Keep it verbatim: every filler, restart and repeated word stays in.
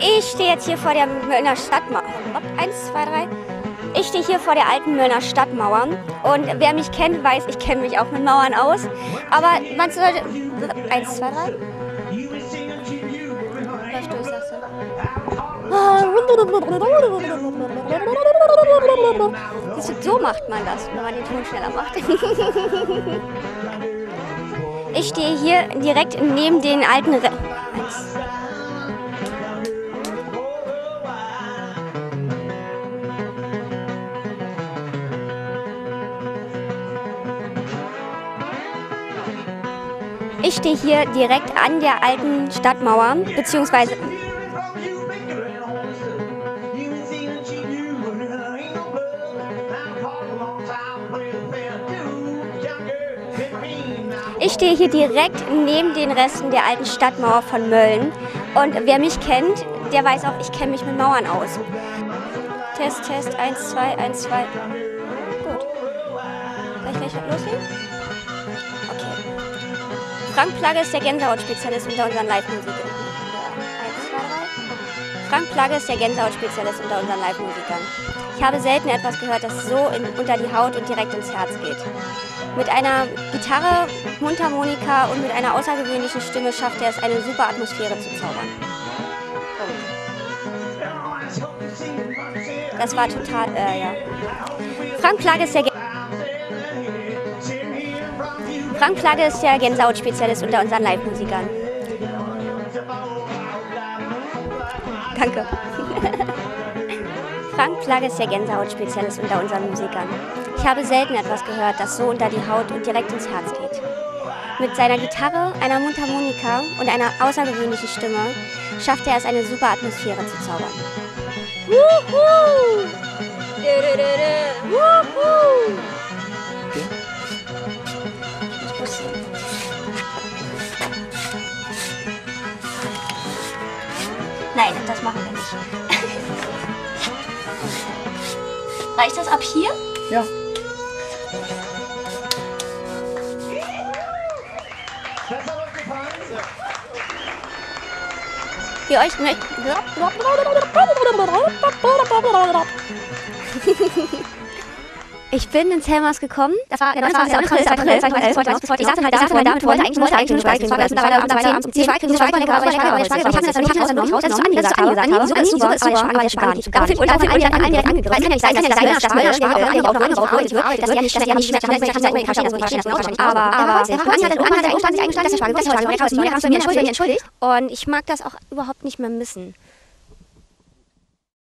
Ich stehe jetzt hier vor der Möllner Stadtmauer. Eins, zwei, drei. Ich stehe hier vor der alten Möllner Stadtmauer. Und wer mich kennt, weiß, ich kenne mich auch mit Mauern aus. Aber man sollte... Eins, zwei, drei. So macht man das, wenn man den Ton schneller macht. Ich stehe hier direkt neben den alten Re Ich stehe hier direkt an der alten Stadtmauer, beziehungsweise... Ich stehe hier direkt neben den Resten der alten Stadtmauer von Mölln. Und wer mich kennt, der weiß auch, ich kenne mich mit Mauern aus. Test, Test, eins, zwei, eins, zwei. Gut. Soll ich gleich loslegen? Okay. Frank Plagge ist der Gänsehaut-Spezialist unter unseren Live-Musikern. Frank Plagge ist der Gänsehaut-Spezialist unter unseren Live-Musikern. Ich habe selten etwas gehört, das so in, unter die Haut und direkt ins Herz geht. Mit einer Gitarre, Mundharmonika und mit einer außergewöhnlichen Stimme schafft er es, eine super Atmosphäre zu zaubern. Und das war total, äh, ja. Frank Plagge ist der Frank Plagge ist der Gänsehaut-Spezialist unter unseren Live-Musikern. Danke. Frank Plagge ist der Gänsehaut-Spezialist unter unseren Musikern. Ich habe selten etwas gehört, das so unter die Haut und direkt ins Herz geht. Mit seiner Gitarre, einer Mundharmonika und einer außergewöhnlichen Stimme schafft er es, eine super Atmosphäre zu zaubern. Wuhu! Wuhu! Nein, das machen wir nicht. Reicht das ab hier? Ja. Wie euch möchte. Ich bin ins Helmers gekommen. Das war der neunundzwanzigste April zweitausendzwölf. Ich saß dann halt da und wollte eigentlich nur abends um zehn Uhr Schweigen, aber ich war raus, dass du angesagt hast. So ist super, aber ich war gar nicht. Daraufhin wurde ich dann direkt angegriffen. Es kann ja nicht sein, dass das Möllner Stadtmauer auch noch rauchig wird. Das ist ja nicht, dass ja nicht mehr, dass ich nicht mehr kann, also ich verstehe das wahrscheinlich. Aber aber der Franz hat dann irgendwann hat er sich eingestanden, dass er Schweigen, dass er Schweigen, und ich mag das auch überhaupt nicht mehr missen.